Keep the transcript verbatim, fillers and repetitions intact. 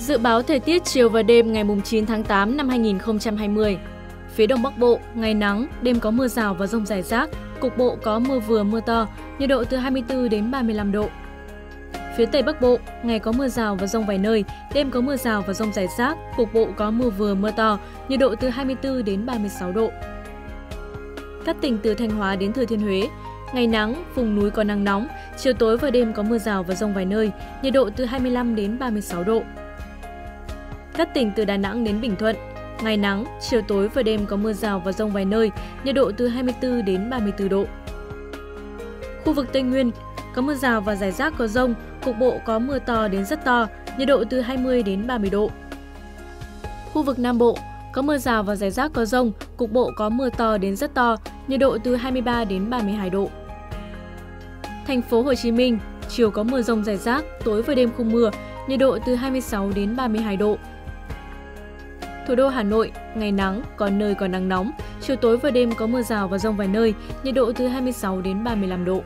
Dự báo thời tiết chiều và đêm ngày chín tháng tám năm hai nghìn không trăm hai mươi. Phía Đông Bắc Bộ, ngày nắng, đêm có mưa rào và dông rải rác, cục bộ có mưa vừa mưa to, nhiệt độ từ hai mươi tư đến ba mươi lăm độ. Phía Tây Bắc Bộ, ngày có mưa rào và dông vài nơi, đêm có mưa rào và dông rải rác, cục bộ có mưa vừa mưa to, nhiệt độ từ hai mươi tư đến ba mươi sáu độ. Các tỉnh từ Thanh Hóa đến Thừa Thiên Huế, ngày nắng, vùng núi có nắng nóng, chiều tối và đêm có mưa rào và dông vài nơi, nhiệt độ từ hai mươi lăm đến ba mươi sáu độ. Các tỉnh từ Đà Nẵng đến Bình Thuận, ngày nắng, chiều tối và đêm có mưa rào và dông vài nơi, nhiệt độ từ hai mươi tư đến ba mươi tư độ. Khu vực Tây Nguyên, có mưa rào và rải rác có dông, cục bộ có mưa to đến rất to, nhiệt độ từ hai mươi đến ba mươi độ. Khu vực Nam Bộ, có mưa rào và rải rác có dông, cục bộ có mưa to đến rất to, nhiệt độ từ hai mươi ba đến ba mươi hai độ. Thành phố Hồ Chí Minh, chiều có mưa dông rải rác, tối và đêm không mưa, nhiệt độ từ hai mươi sáu đến ba mươi hai độ. Thủ đô Hà Nội, ngày nắng, có nơi có nắng nóng, chiều tối và đêm có mưa rào và dông vài nơi, nhiệt độ từ hai mươi sáu đến ba mươi lăm độ.